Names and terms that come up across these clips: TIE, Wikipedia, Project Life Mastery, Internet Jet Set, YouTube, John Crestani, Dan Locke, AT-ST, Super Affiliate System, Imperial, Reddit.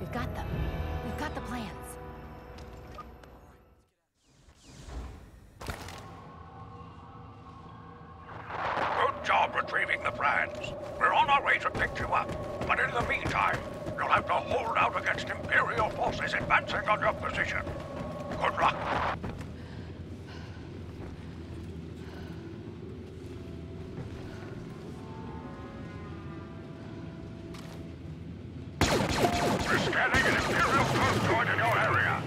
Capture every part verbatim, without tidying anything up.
We've got them. We've got the plans. Good job retrieving the plans. We're on our way to pick you up. But in the meantime, you'll have to hold out against Imperial forces advancing on your position. Good luck. We're scanning an Imperial convoy in your area.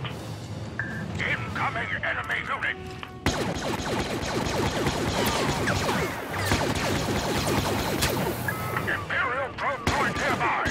Incoming enemy unit. Imperial convoy nearby.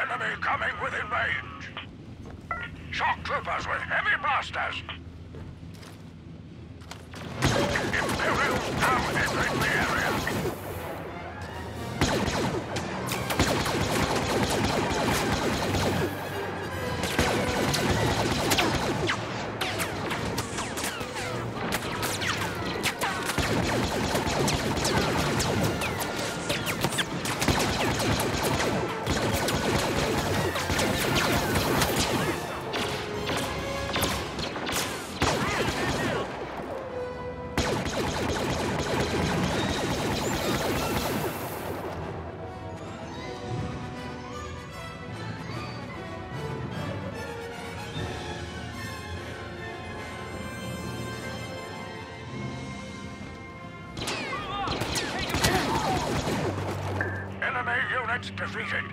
Enemy coming within range. Shock troopers with heavy blasters. Imperials now entering the area. Defeated.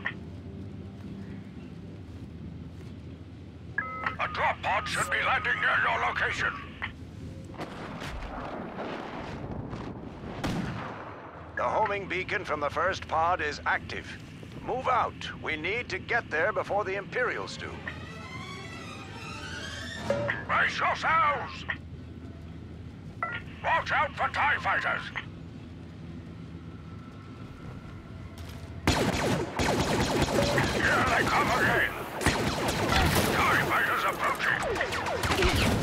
A drop pod should be landing near your location. The homing beacon from the first pod is active. Move out. We need to get there before the Imperials do. Brace yourselves! Watch out for TIE fighters! Here they come again! TIE fighters approaching!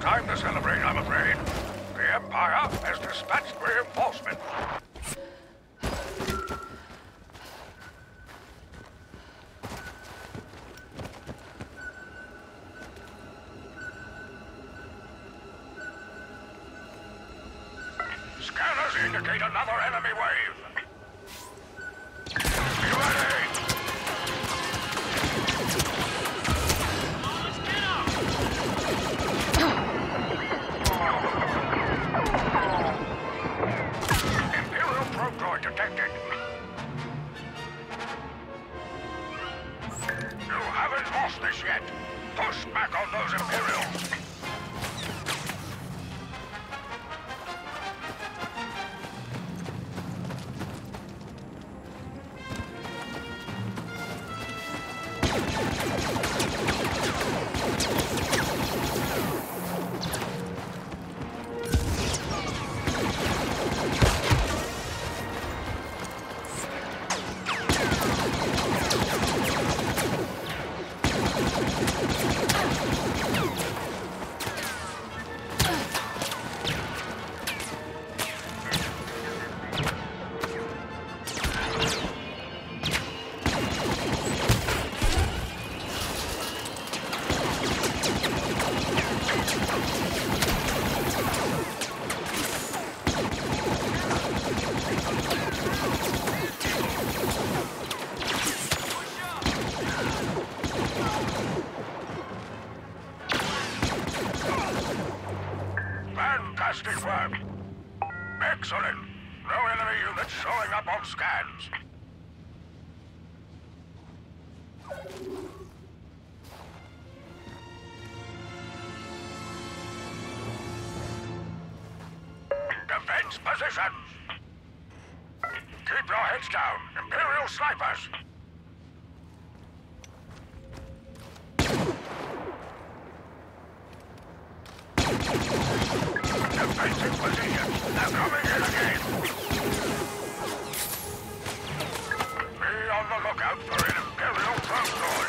Time to celebrate, I'm afraid. The Empire has dispatched reinforcements. Scanners indicate another enemy wave. Detected. useless yet. Push back on those Imperials! Fantastic work! Excellent! No enemy units showing up on scans! Defense positions! Keep your heads down, Imperial snipers! Defensive positions! They're coming in again! Be on the lookout for an Imperial transport!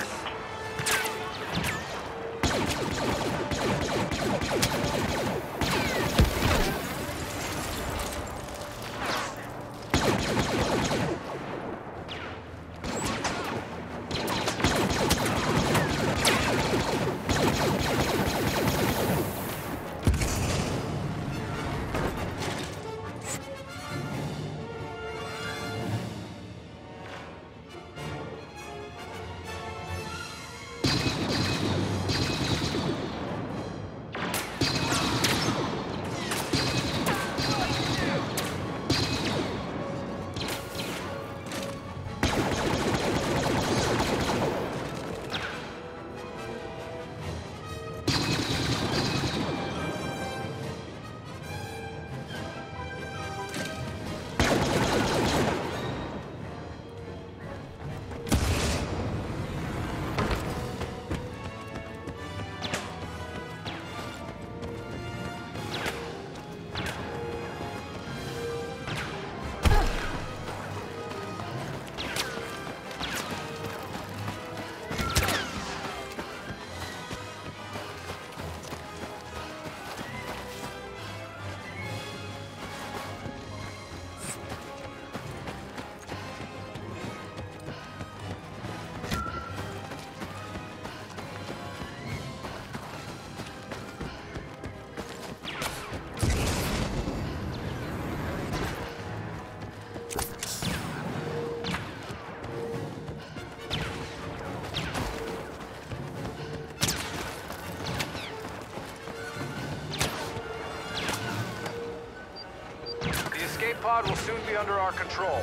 The pod will soon be under our control.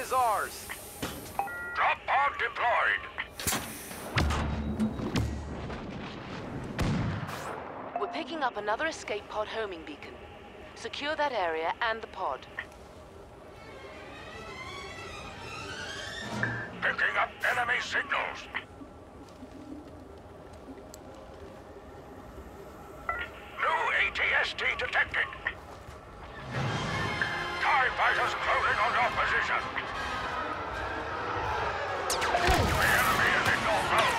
Is ours. Drop pod deployed. We're picking up another escape pod homing beacon. Secure that area and the pod. Picking up enemy signals. New A T S T detected. TIE fighters closing on your position. The enemy is in your road.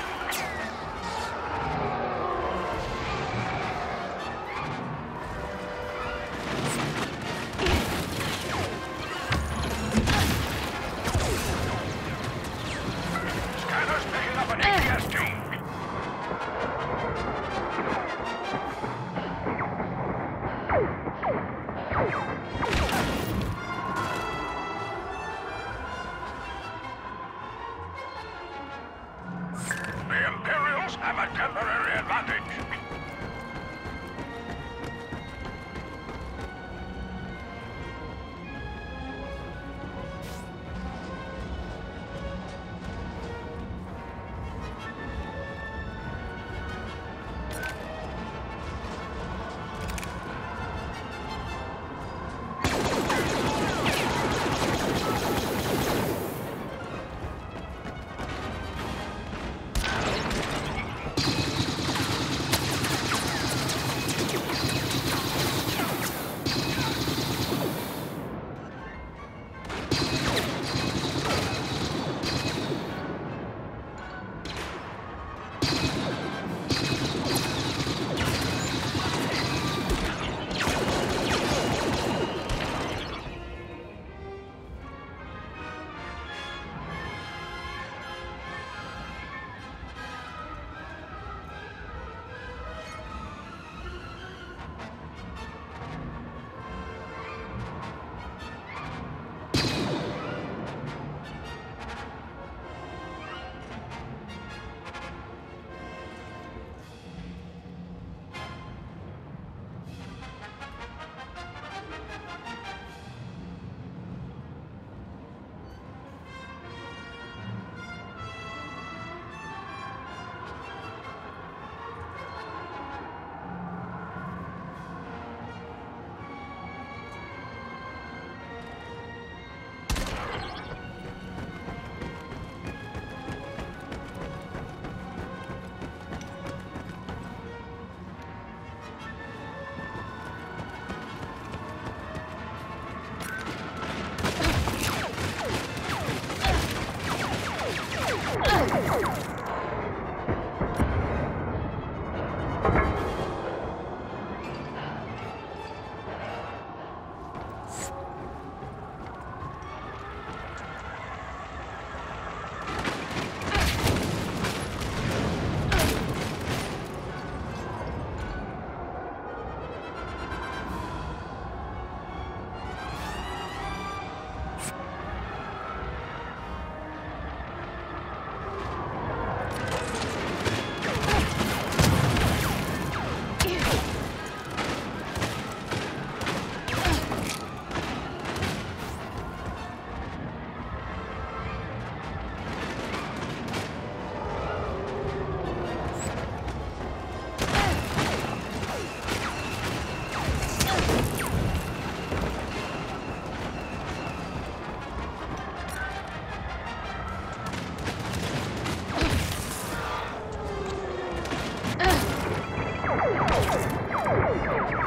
It's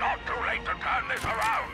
not too late to turn this around.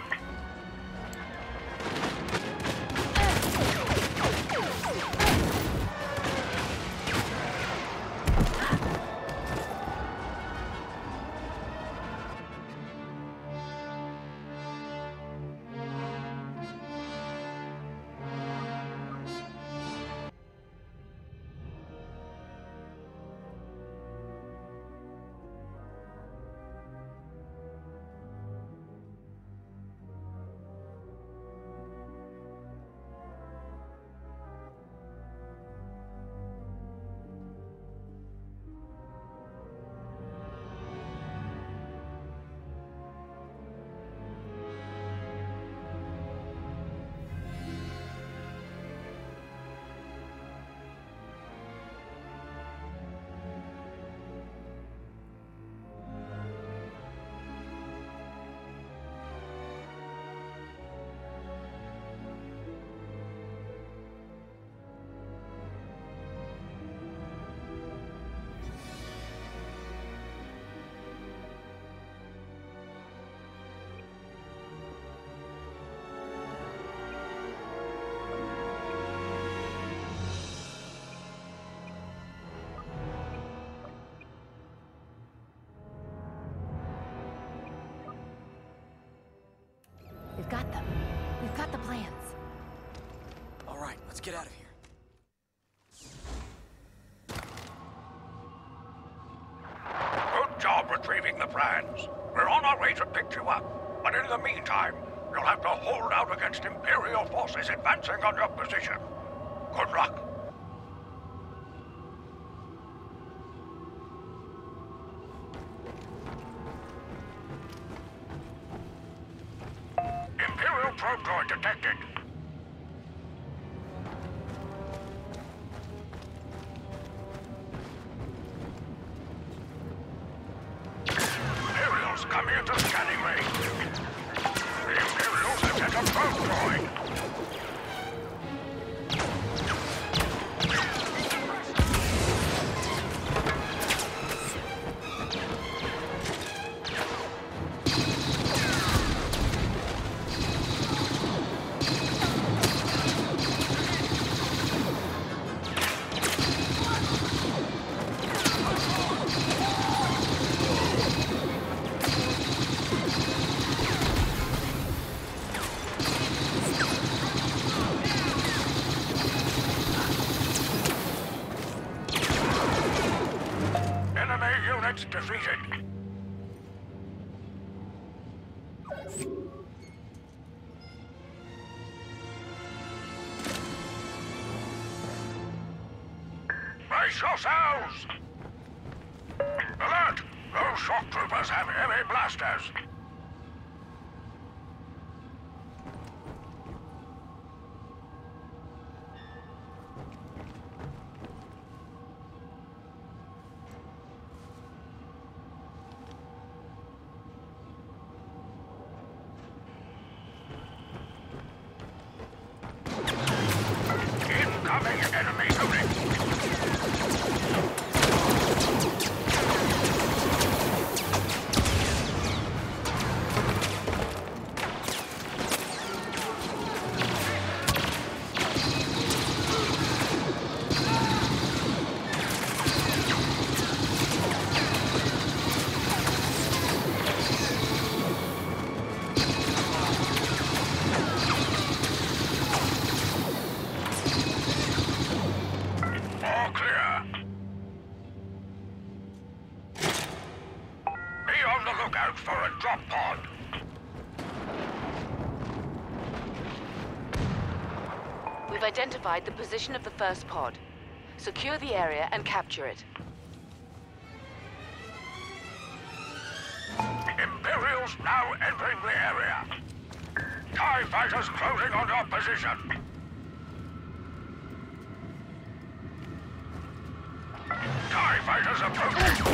We've got them. We've got the plans. All right, let's get out of here. Good job retrieving the plans. We're on our way to pick you up. But in the meantime, you'll have to hold out against Imperial forces advancing on your position. Good luck. Detected. Imperials come here to scanning range. The Imperials have set a probe droid. Brace yourselves! Alert! Those shock troopers have heavy blasters! Identified the position of the first pod. Secure the area and capture it. Imperials now entering the area. TIE fighters closing on your position. TIE fighters approaching.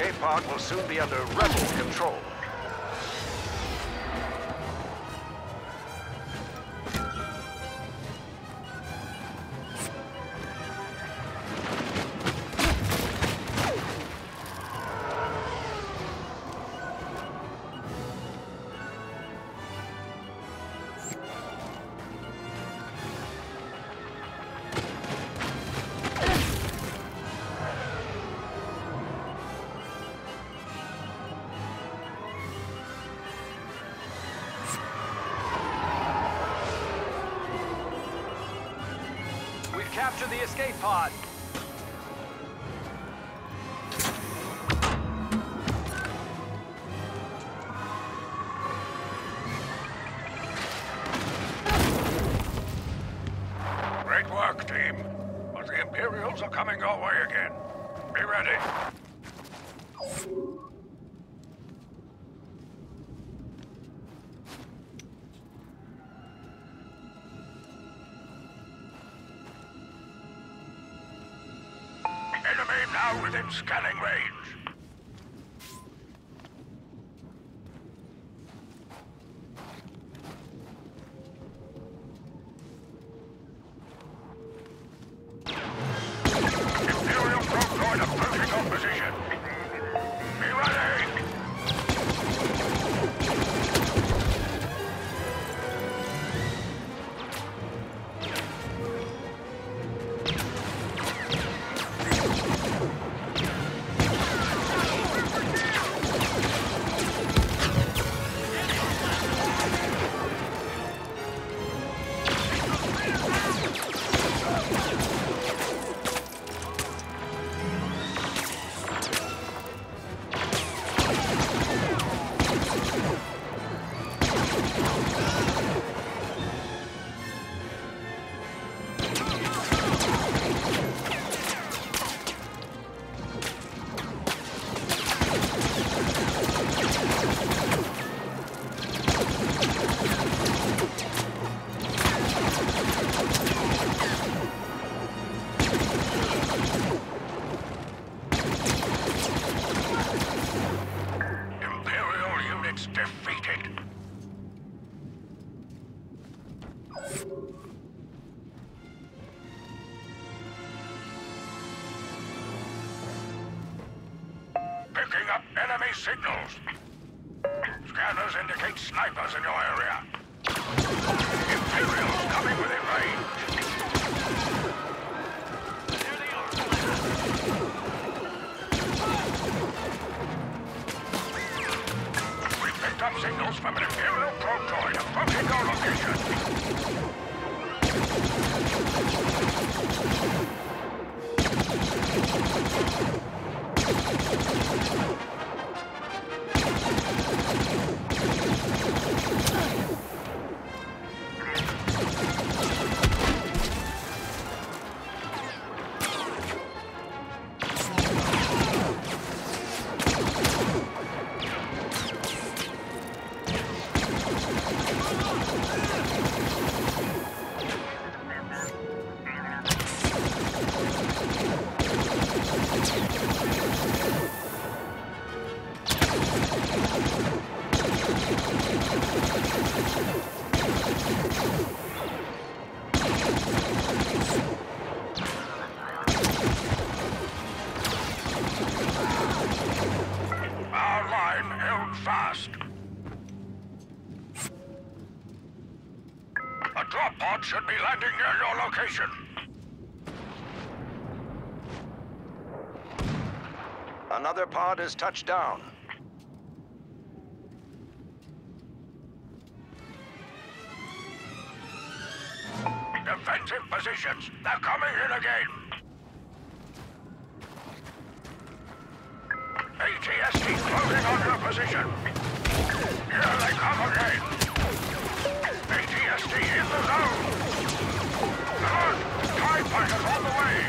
escape pod will soon be under rebel control. Capture the escape pod. Great work, team. But the Imperials are coming our way again. Be ready. Now within scanning range. Picking up enemy signals. Scanners indicate snipers in your area. Imperials coming within range. There they are. We picked up signals from an Imperial protoid approaching our location. Should be landing near your location. Another pod has touched down. Defensive positions. They're coming in again. A T S T closing on your position. Here they come again. A T S T in the zone! Good! TIE fighters on the way!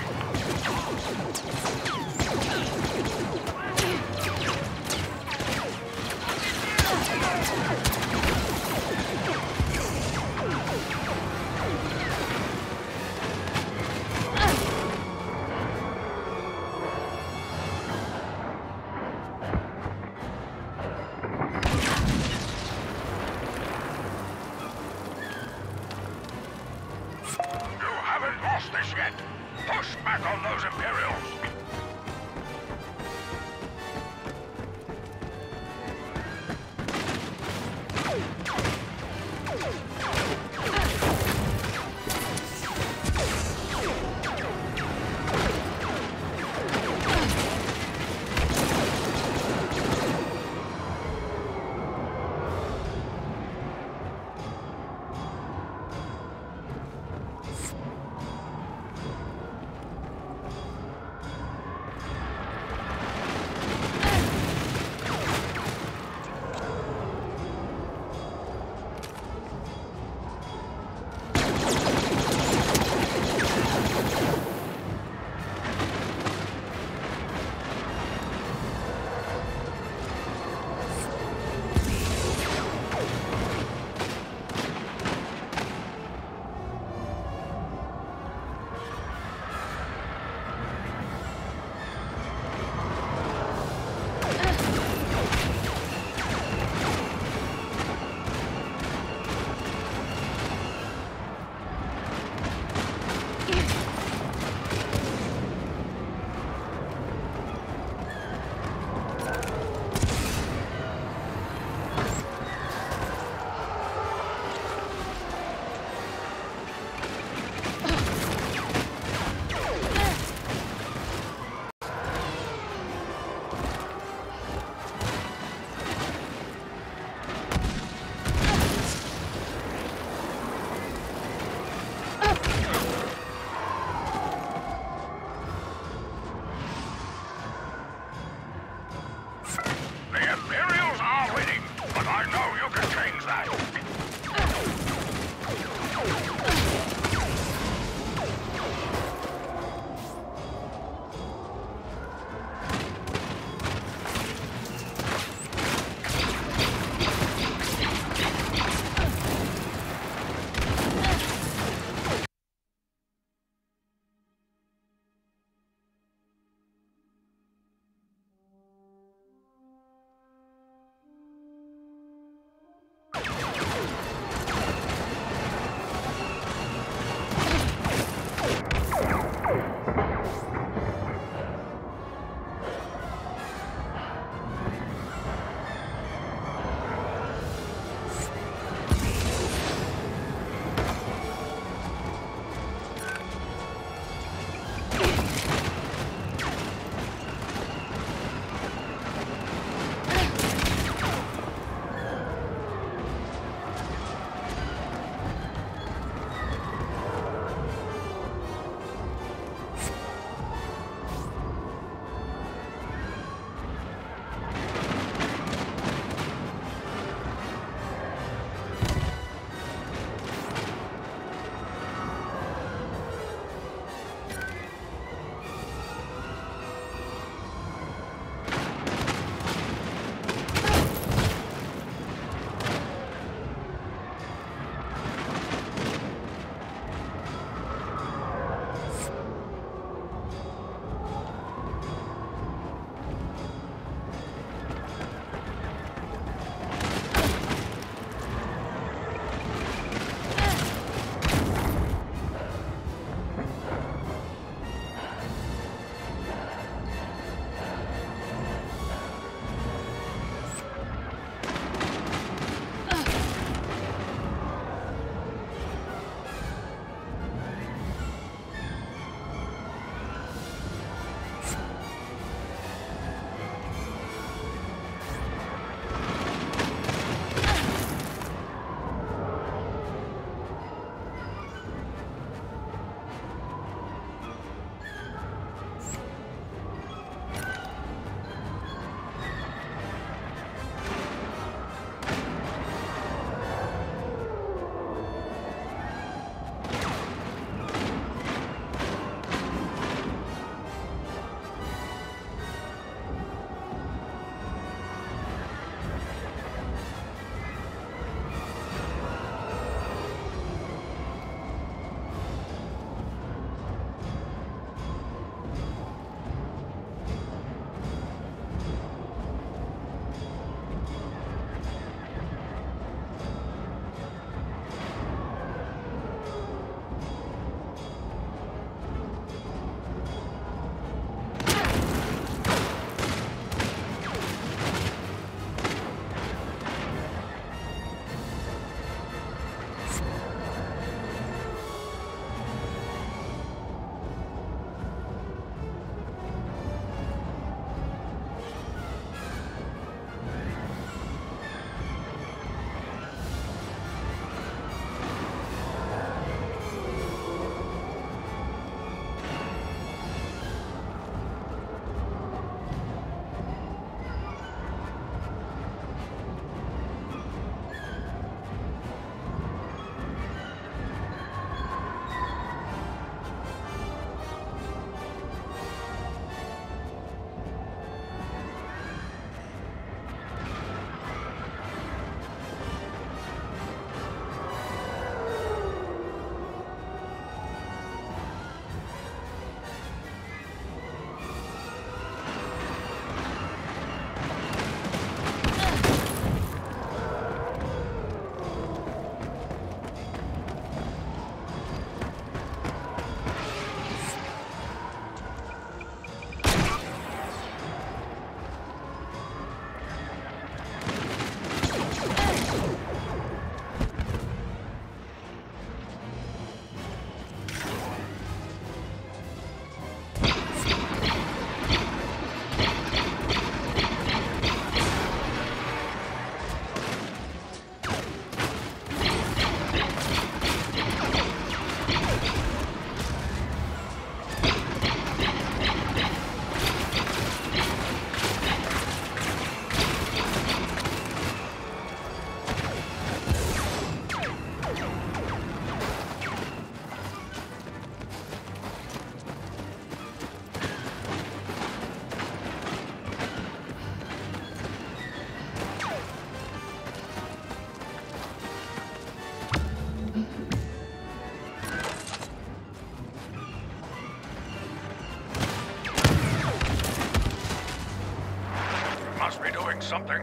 cross this yet. Push back on those Imperials.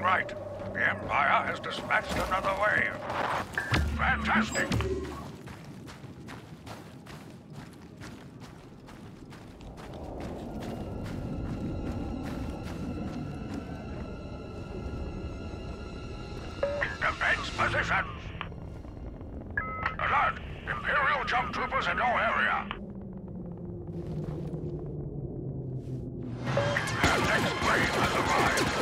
right. The Empire has dispatched another wave. Fantastic! Defense position! Alert! Imperial jump troopers in your area! Our next wave has arrived!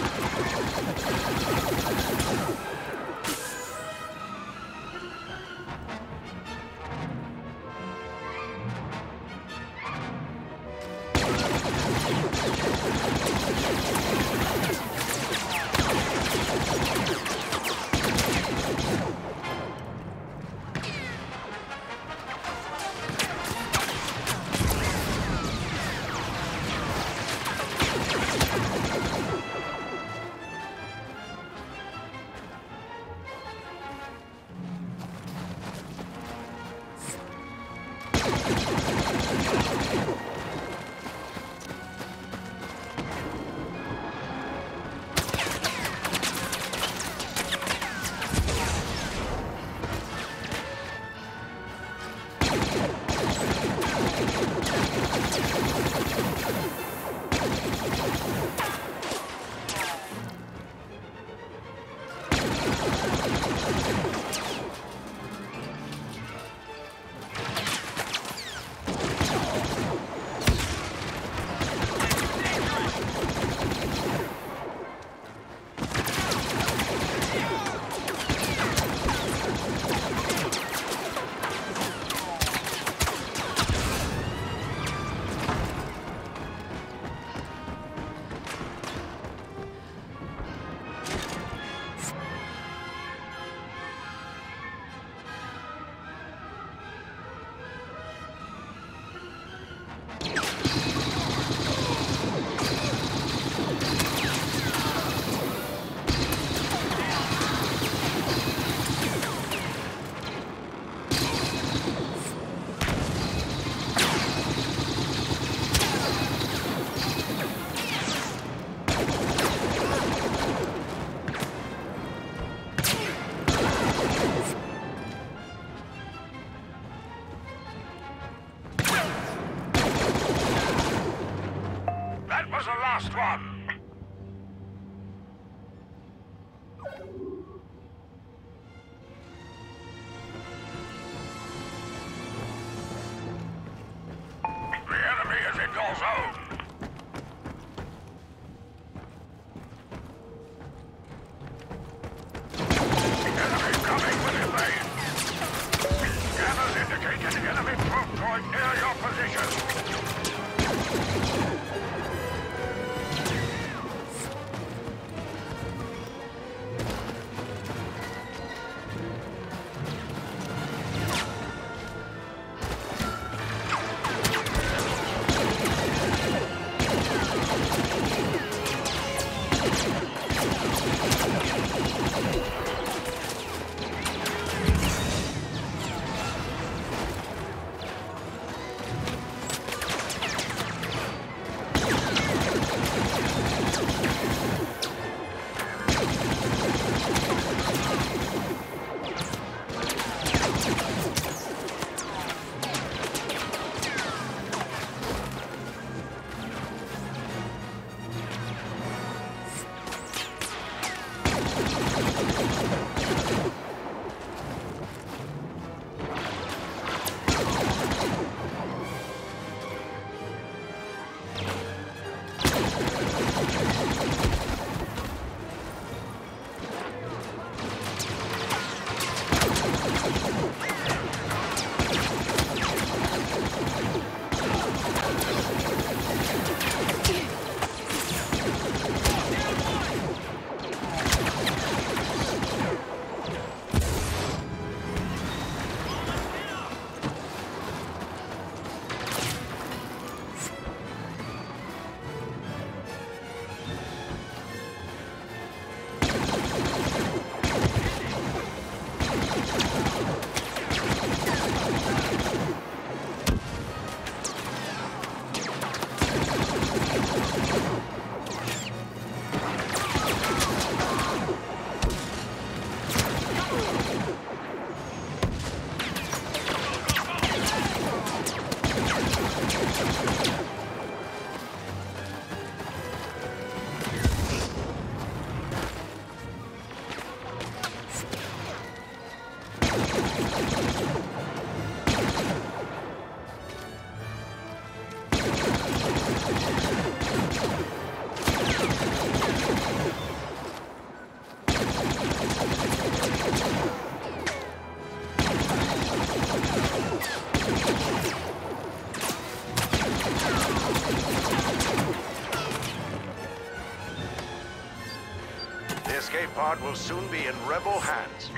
pod will soon be in rebel hands.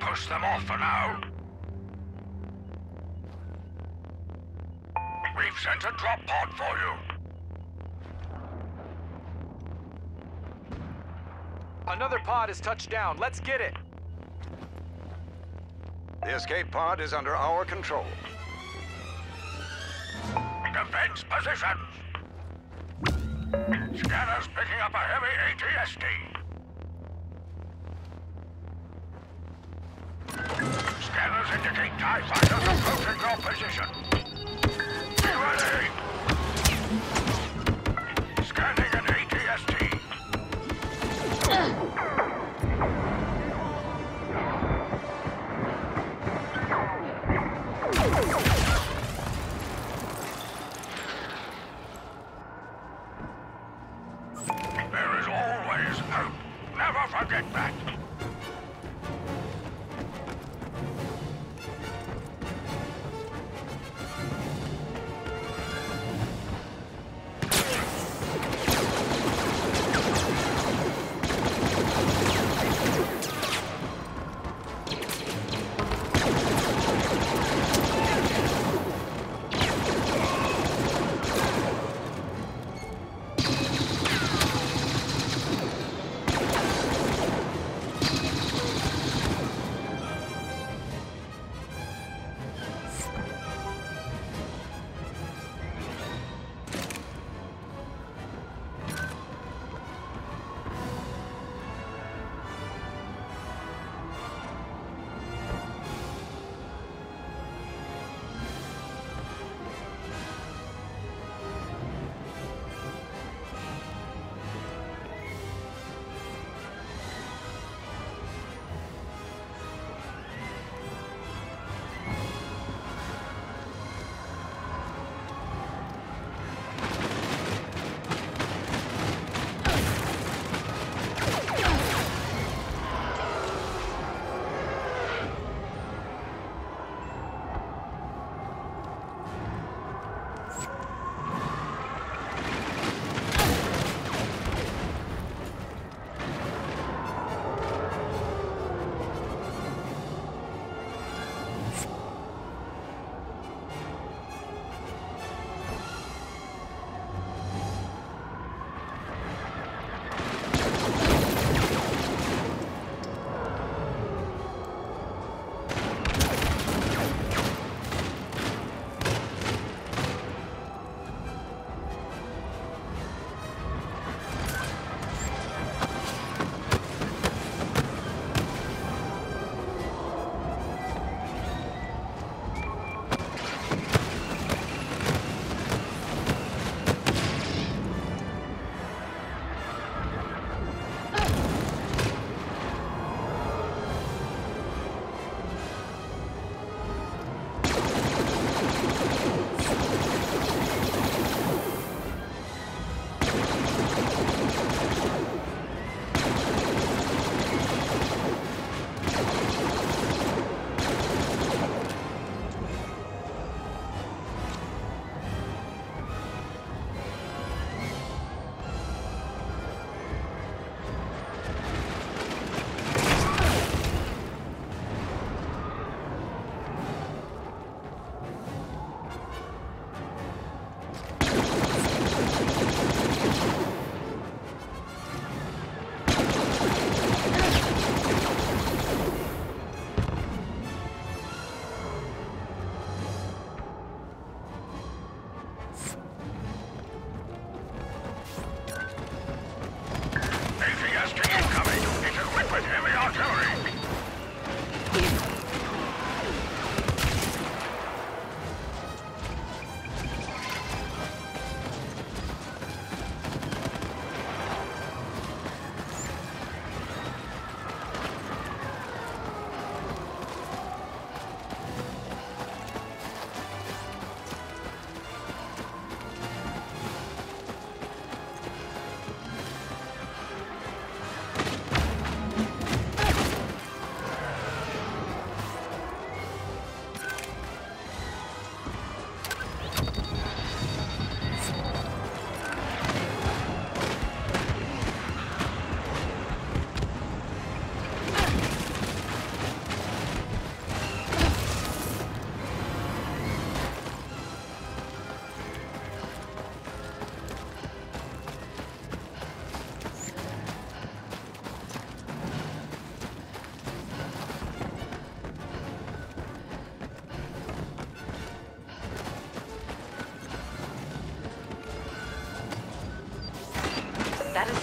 Push them off for now. We've sent a drop pod for you. Another pod has touched down. Let's get it. The escape pod is under our control. Defense position. Scanners picking up a heavy A T S T. Scanners indicate TIE fighters approaching your position. Be ready. Scanning an A T S T. There is always hope. Never forget that.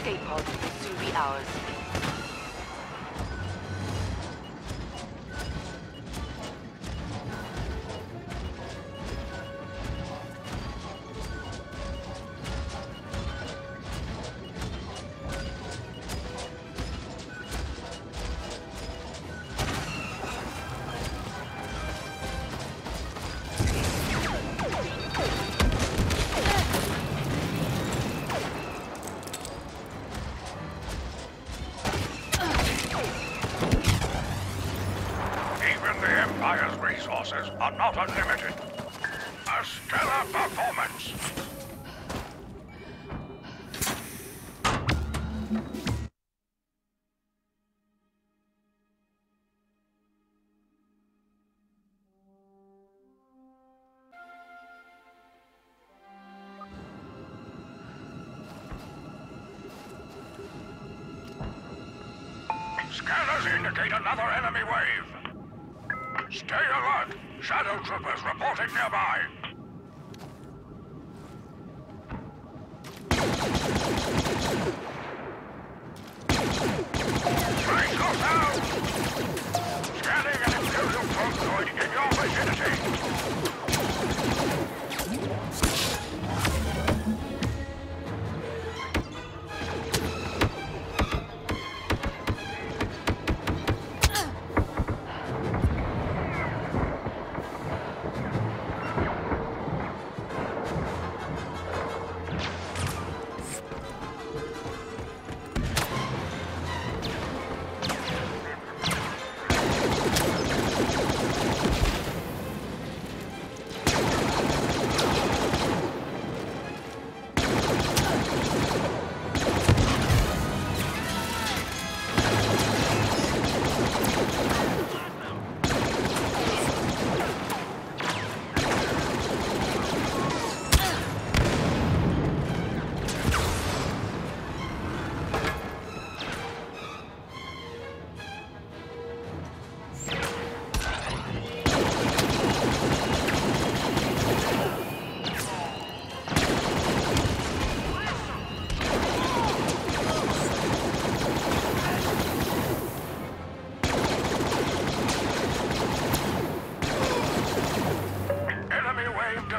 escape pod will soon be ours. Are not unlimited. A stellar performance. Scanners indicate another enemy wave. Stay alert. Shadow troopers reporting nearby! Trace goes out! Scanning an Imperial convoy in your Let's go.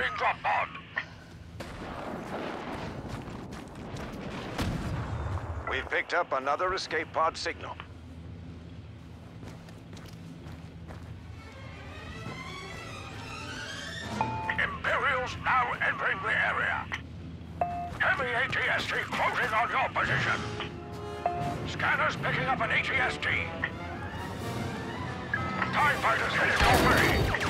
firing drop pod. We've picked up another escape pod signal. Imperials now entering the area. Heavy A T S T closing on your position. Scanners picking up an A T S T. TIE fighters headed your way.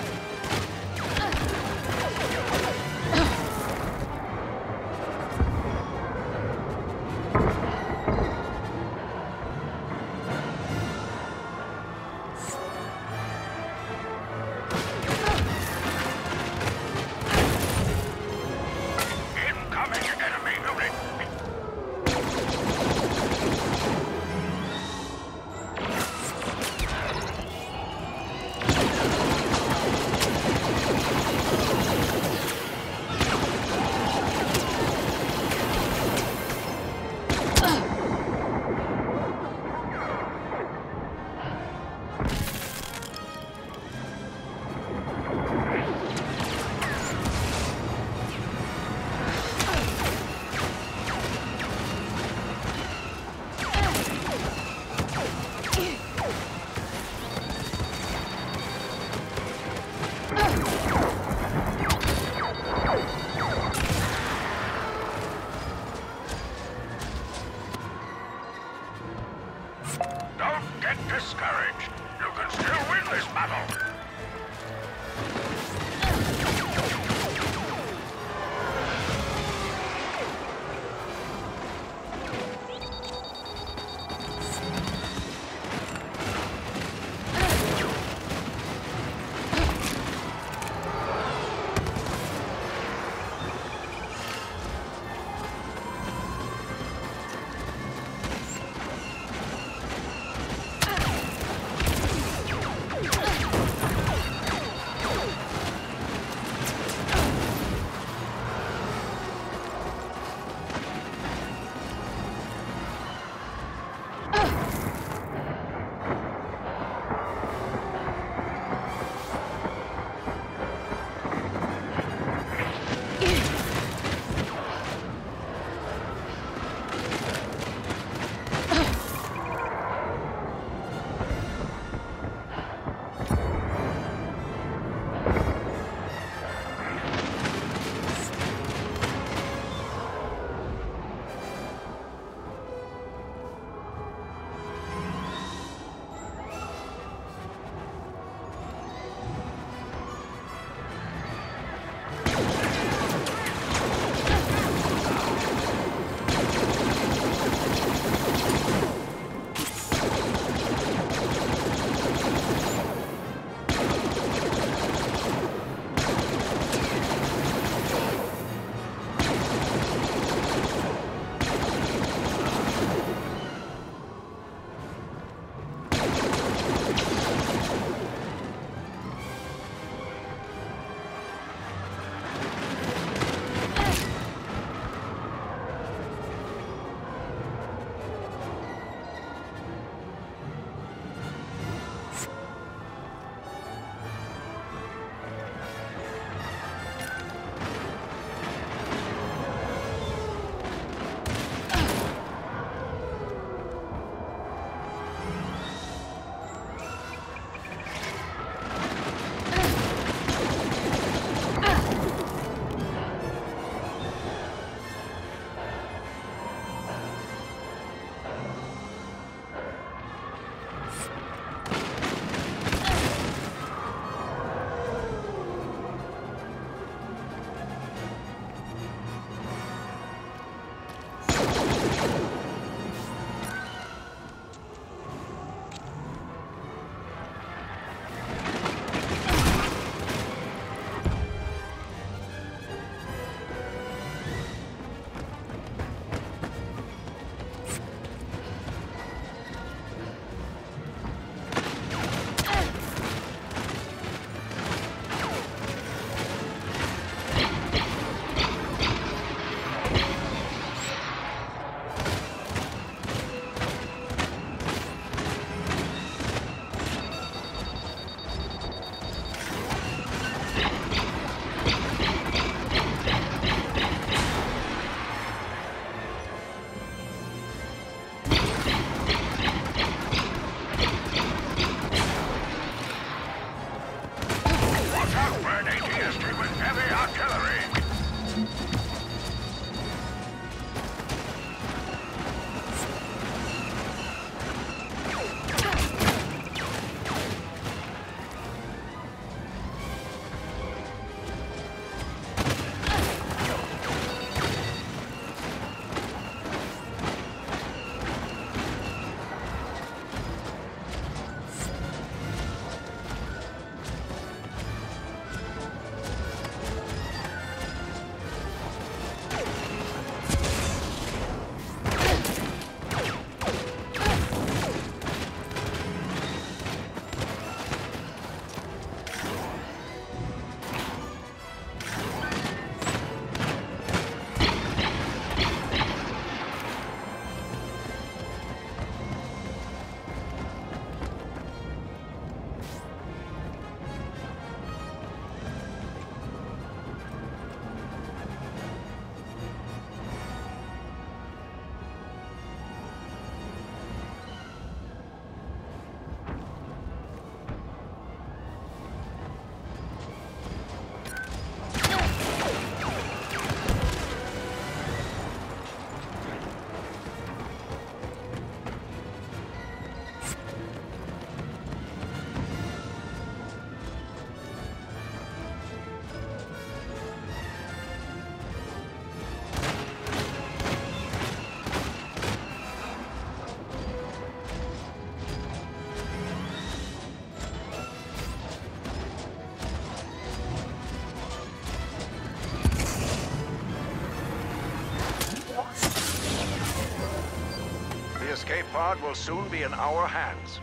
and A T S T with heavy artillery. The escape pod will soon be in our hands.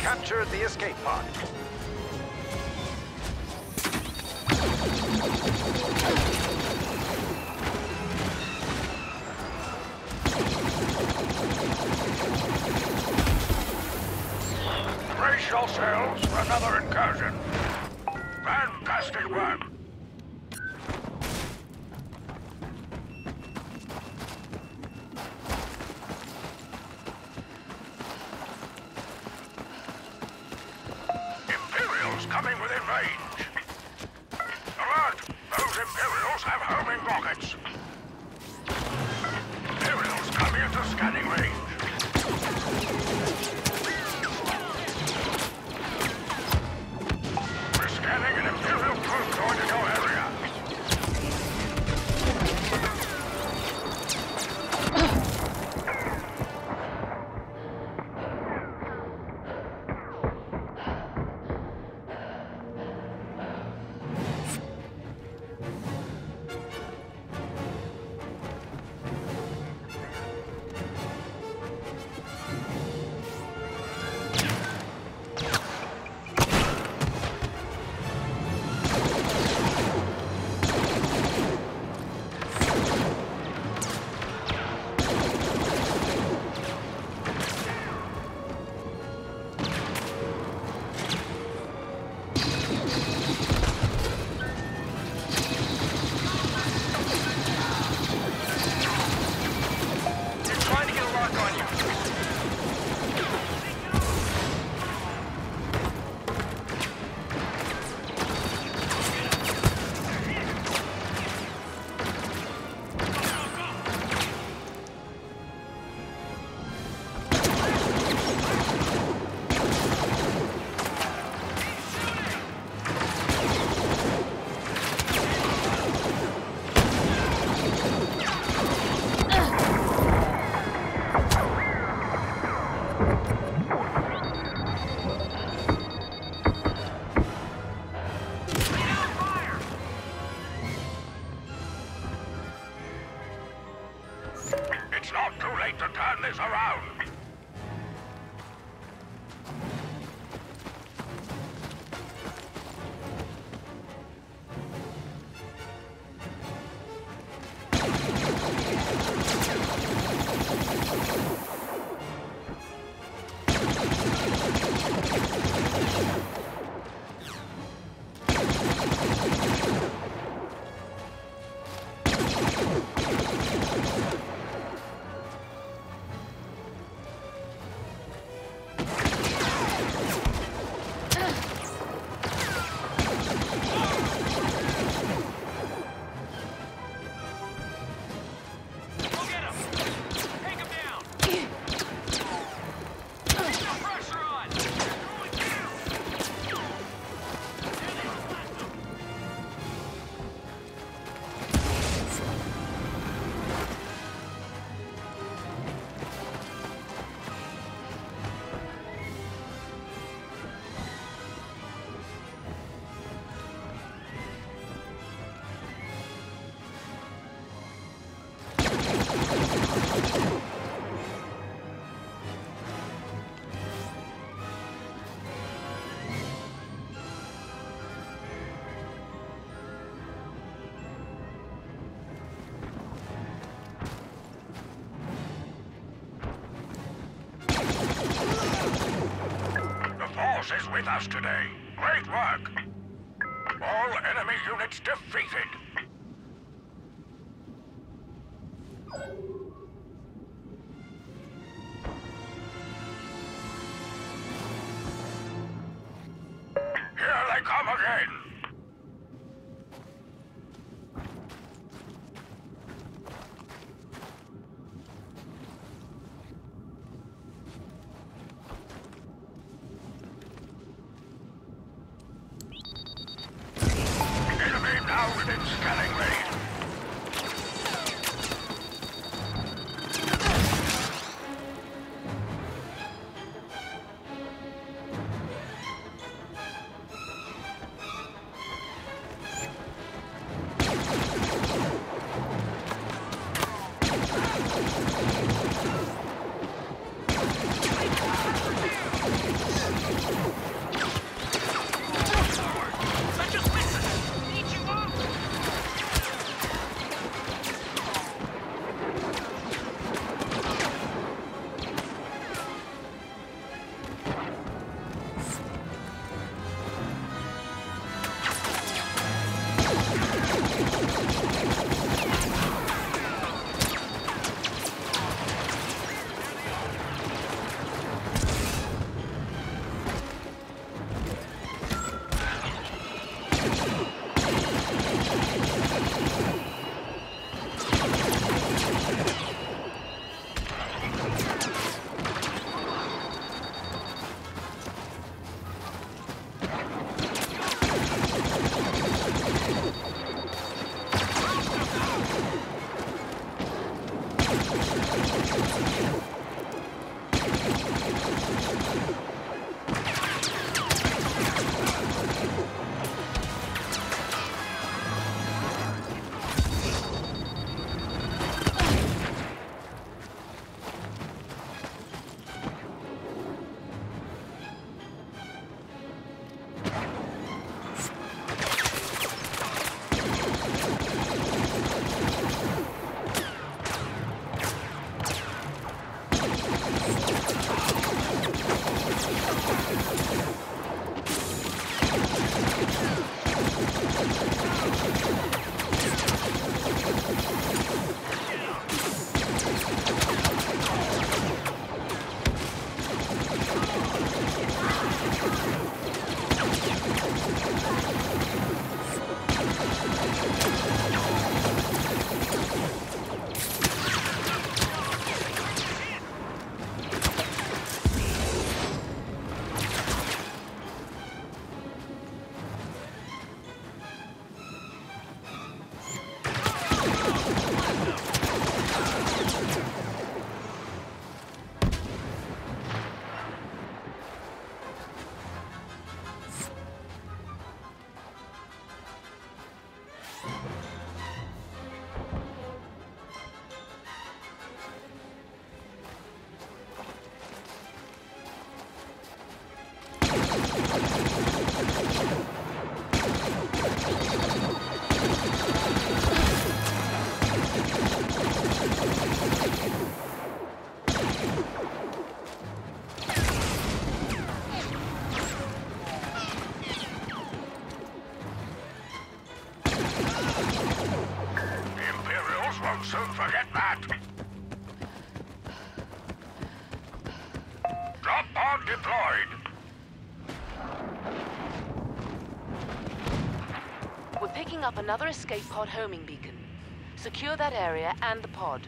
Captured the escape pod. Brace yourselves for another incursion. Fantastic work! Coming within range. Alert! Those Imperials have homing rockets. Imperials coming into scanning range. We're scanning an Imperial troop going to your area. turn this around! Is with us today. Great work! All enemy units defeated! Here they come again! Up another escape pod homing beacon. Secure that area and the pod.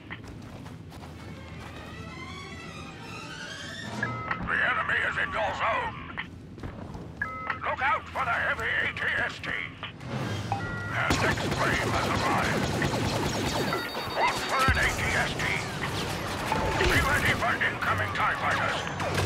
The enemy is in your zone. Look out for the heavy A T S T. Their next wave has arrived. Watch for an A T S T. Be ready for incoming TIE fighters.